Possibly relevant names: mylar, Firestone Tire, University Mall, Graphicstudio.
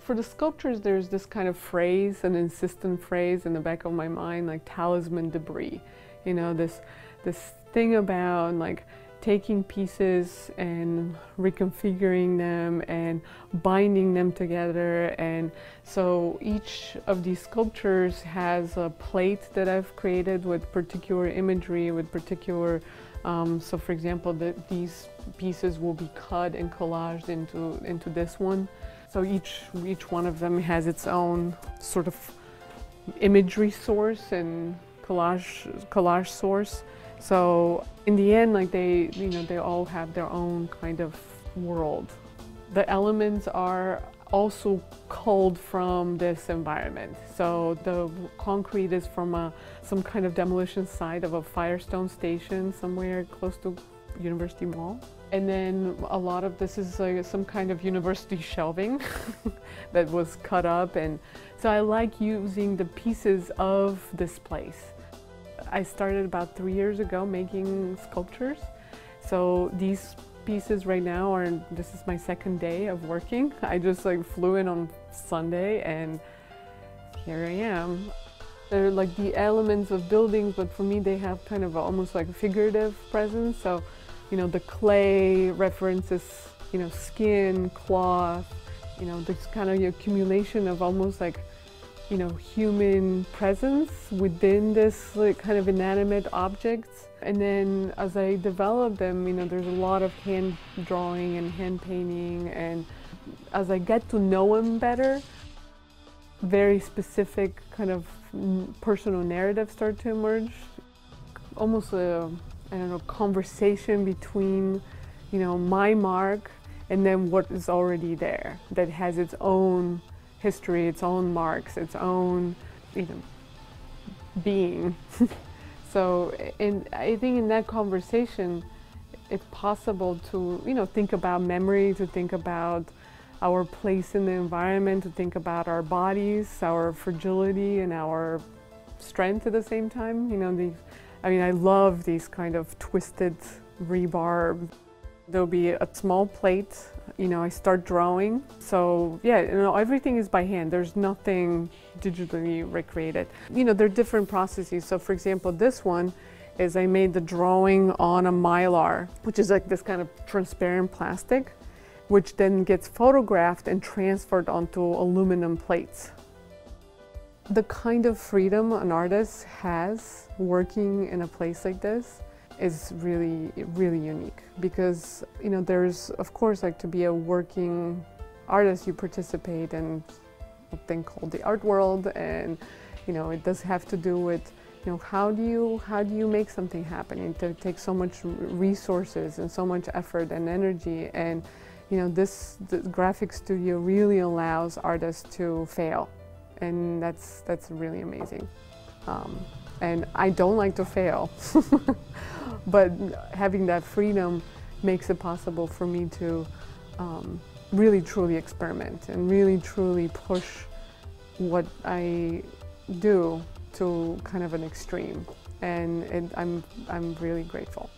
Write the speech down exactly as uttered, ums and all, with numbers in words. For the sculptures, there's this kind of phrase, an insistent phrase in the back of my mind, like talisman debris. You know, this, this thing about like taking pieces and reconfiguring them and binding them together. And so each of these sculptures has a plate that I've created with particular imagery, with particular, um, so for example, the, these pieces will be cut and collaged into, into this one. So each, each one of them has its own sort of imagery source and collage, collage source. So in the end, like they, you know, they all have their own kind of world. The elements are also culled from this environment. So the concrete is from a, some kind of demolition site of a Firestone station somewhere close to University Mall. And then a lot of this is like some kind of university shelving that was cut up. And so I like using the pieces of this place. I started about three years ago making sculptures. So these pieces right now are, this is my second day of working. I just like flew in on Sunday and here I am. They're like the elements of buildings, but for me they have kind of almost like a figurative presence. So, you know, the clay references, you know, skin, cloth, you know, this kind of accumulation of almost like, you know, human presence within this like, kind of inanimate objects. And then as I develop them, you know, there's a lot of hand drawing and hand painting. And as I get to know them better, very specific kind of personal narratives start to emerge. Almost a, I don't know, conversation between, you know, my mark and then what is already there that has its own history, its own marks, its own, you know, being. So, and I think in that conversation, it's possible to, you know, think about memory, to think about our place in the environment, to think about our bodies, our fragility, and our strength at the same time. You know, these, I mean, I love these kind of twisted rebar. There'll be a small plate, you know, I start drawing. So yeah, you know, everything is by hand. There's nothing digitally recreated. You know, there are different processes. So for example, this one is I made the drawing on a mylar, which is like this kind of transparent plastic, which then gets photographed and transferred onto aluminum plates. The kind of freedom an artist has working in a place like this is really, really unique because, you know, there's, of course, like to be a working artist, you participate in a thing called the art world, and, you know, it does have to do with, you know, how do you, how do you make something happen? It takes so much resources and so much effort and energy, and, you know, this the Graphicstudio really allows artists to fail, and that's, that's really amazing. Um, and I don't like to fail. But having that freedom makes it possible for me to um, really truly experiment and really truly push what I do to kind of an extreme. And it, I'm, I'm really grateful.